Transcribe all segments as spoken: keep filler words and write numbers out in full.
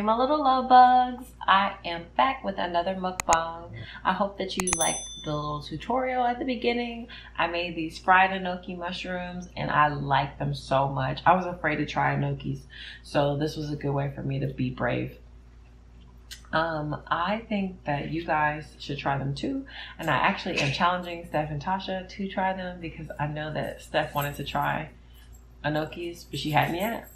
Hey my little love bugs, I am back with another mukbang. I hope that you liked the little tutorial at the beginning. I made these fried enoki mushrooms and I like them so much. I was afraid to try enokis, so this was a good way for me to be brave. Um, I think that you guys should try them too, and I actually am challenging Steph and Tasha to try them because I know that Steph wanted to try enokis, but she hadn't yet.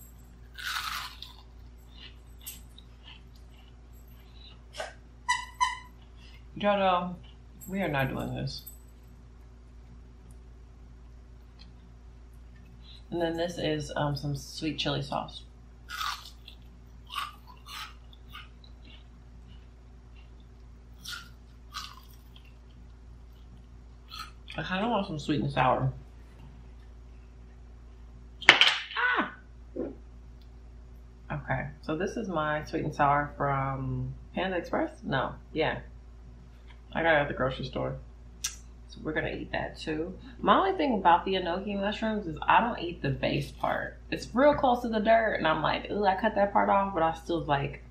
Jodo, we are not doing this. And then this is um, some sweet chili sauce. I kind of want some sweet and sour. Ah! Okay, so this is my sweet and sour from Panda Express? No, yeah. I got it at the grocery store. So we're gonna eat that too. My only thing about the enoki mushrooms is I don't eat the base part. It's real close to the dirt and I'm like, ooh, I cut that part off, but I still like,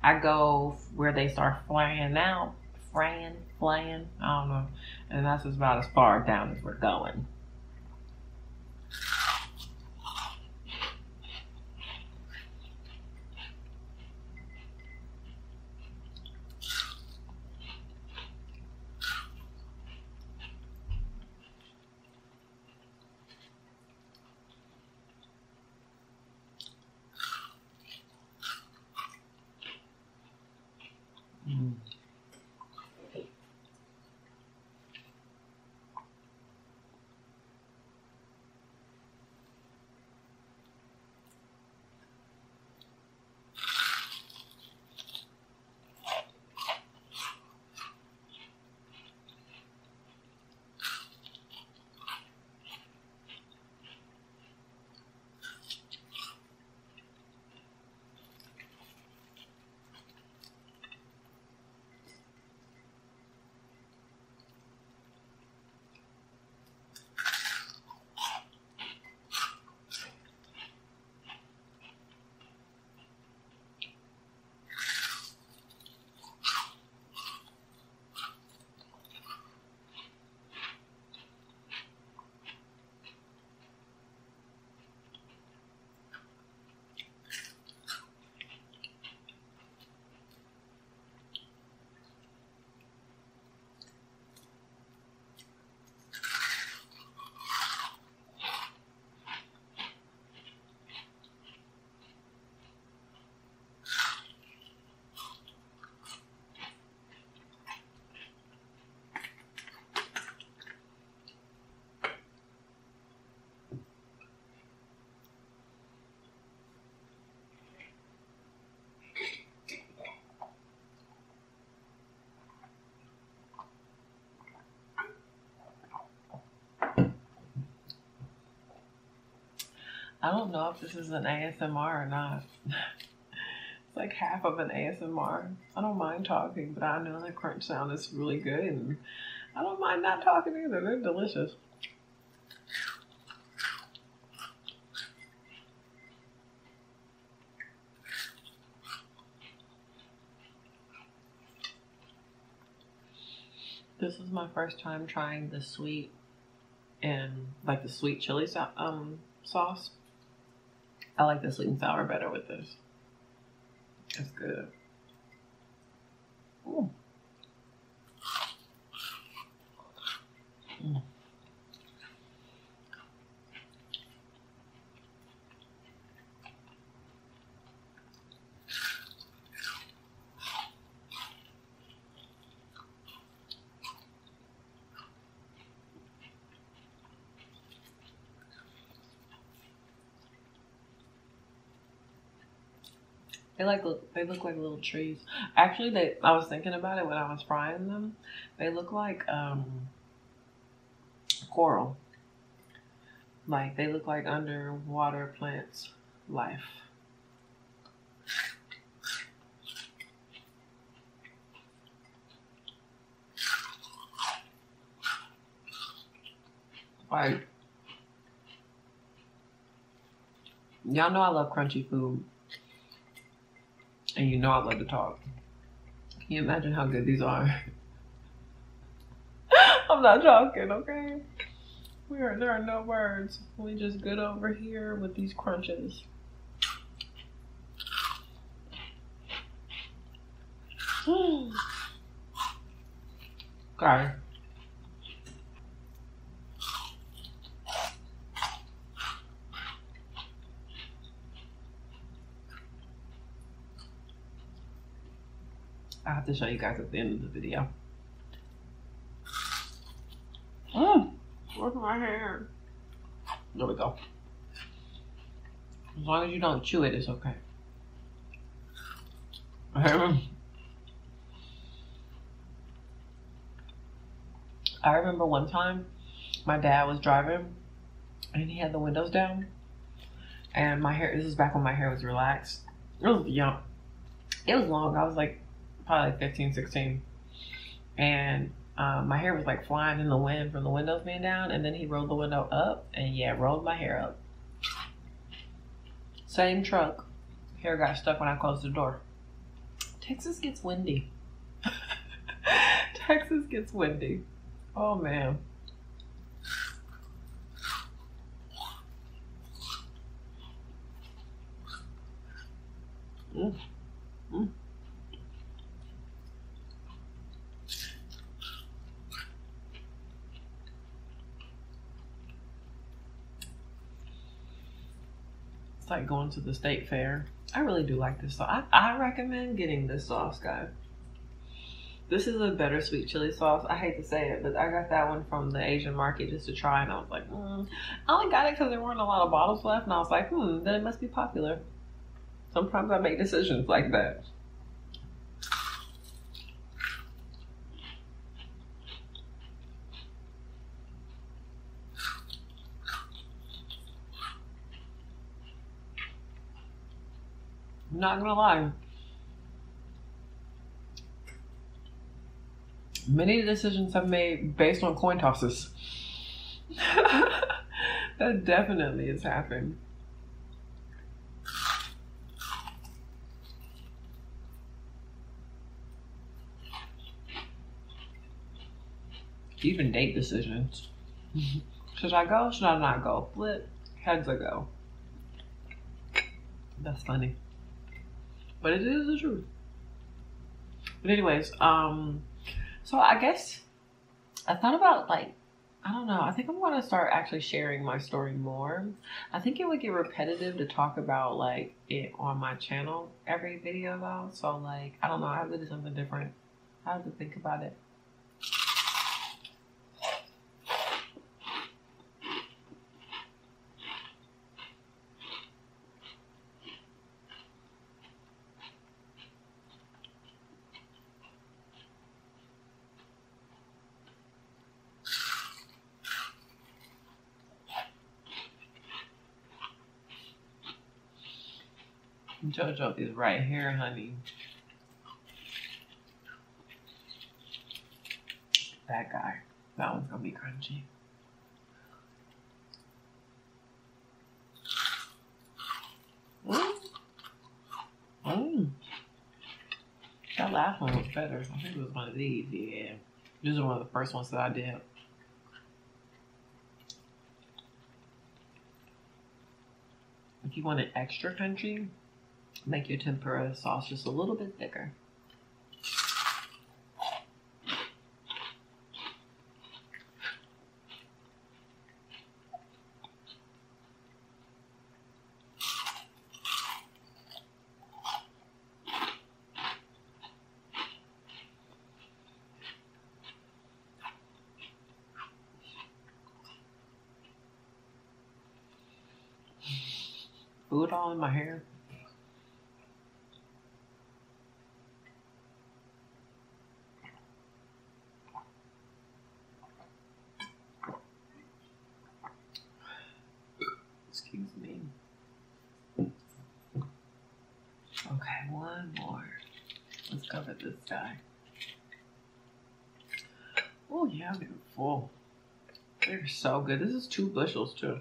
I go where they start flying out, frying, flying, I don't know. And that's about as far down as we're going. I don't know if this is an A S M R or not. It's like half of an A S M R. I don't mind talking, but I know the crunch sound is really good, and I don't mind not talking either. They're delicious. This is my first time trying the sweet and like the sweet chili so um, sauce. I like the sweet and sour better with this. It's good. Ooh. Mm. They like look, they look like little trees. Actually, they I was thinking about it when I was frying them. They look like um, coral. Like they look like underwater plants life. Like y'all know I love crunchy food. And you know I love to talk. Can you imagine how good these are? I'm not joking, okay? We are, there are no words. We just good over here with these crunches. Mm. Okay. I have to show you guys at the end of the video. Mmm, where's my hair? There we go. As long as you don't chew it, it's okay. I remember one time my dad was driving and he had the windows down, and my hair, this is back when my hair was relaxed. It was young. It was long. I was like probably like fifteen, sixteen, and um, my hair was like flying in the wind from the windows being down, and then he rolled the window up and yeah, rolled my hair up. Same truck. Hair got stuck when I closed the door. Texas gets windy. Texas gets windy. Oh man. Mm. Mm. It's like going to the state fair. I really do like this sauce. I, I recommend getting this sauce, guys. This is a bittersweet chili sauce. I hate to say it, but I got that one from the Asian market just to try, and I was like, mm. I only got it because there weren't a lot of bottles left, and I was like, hmm, then it must be popular. Sometimes I make decisions like that. I'm not gonna lie. Many decisions I've made based on coin tosses. That definitely has happened. Even date decisions. Should I go? Should I not go? Flip. Heads I go. That's funny. But it is the truth. But anyways, um... so I guess I thought about, like, I don't know. I think I'm going to start actually sharing my story more. I think it would get repetitive to talk about, like, it on my channel every video, though. So, like, I don't know. I have to do something different. I have to think about it. JoJo is right here, honey. That guy. That one's gonna be crunchy. Mm. Mm. That last one was better. I think it was one of these, yeah. This is one of the first ones that I did. If you want an extra crunchy, make your tempura sauce just a little bit thicker. Food all in my hair. This guy. Oh yeah, they're full. They're so good. This is two bushels too.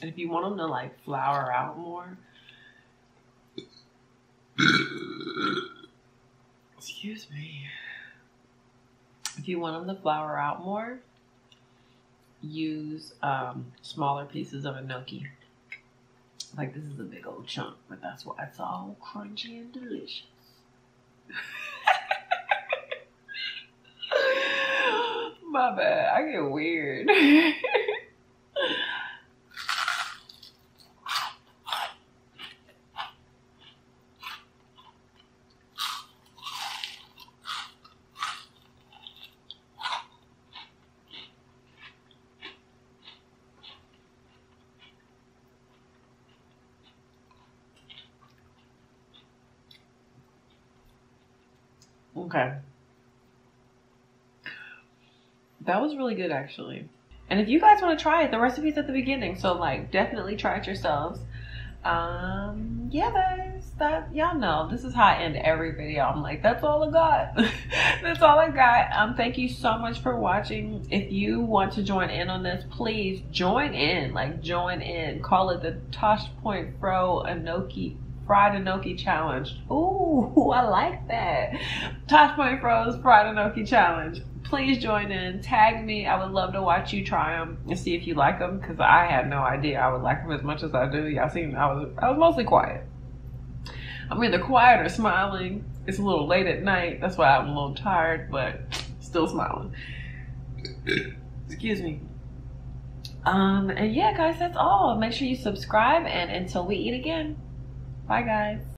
And if you want them to like flour out more, Excuse me. If you want them to flour out more, use um, smaller pieces of enoki. Like, this is a big old chunk, but that's why it's all crunchy and delicious. My bad, I get weird. Okay. That was really good, actually. And if you guys want to try it, the recipe's at the beginning. So, like, definitely try it yourselves. Um, yeah, guys. That, y'all know, this is how I end every video. I'm like, that's all I got. That's all I got. Um, thank you so much for watching. If you want to join in on this, please join in. Like, join in. Call it the Tosh Point Fro Enoki Fried Enoki Challenge. Ooh, I like that. Tosh Point Fro's Fried Enoki Challenge. Please join in. Tag me. I would love to watch you try them and see if you like them, because I had no idea I would like them as much as I do. Y'all seen I was I was mostly quiet. I'm either quiet or smiling. It's a little late at night. That's why I'm a little tired, but still smiling. Excuse me. Um, and yeah, guys, that's all. Make sure you subscribe, and until we eat again. Bye, guys.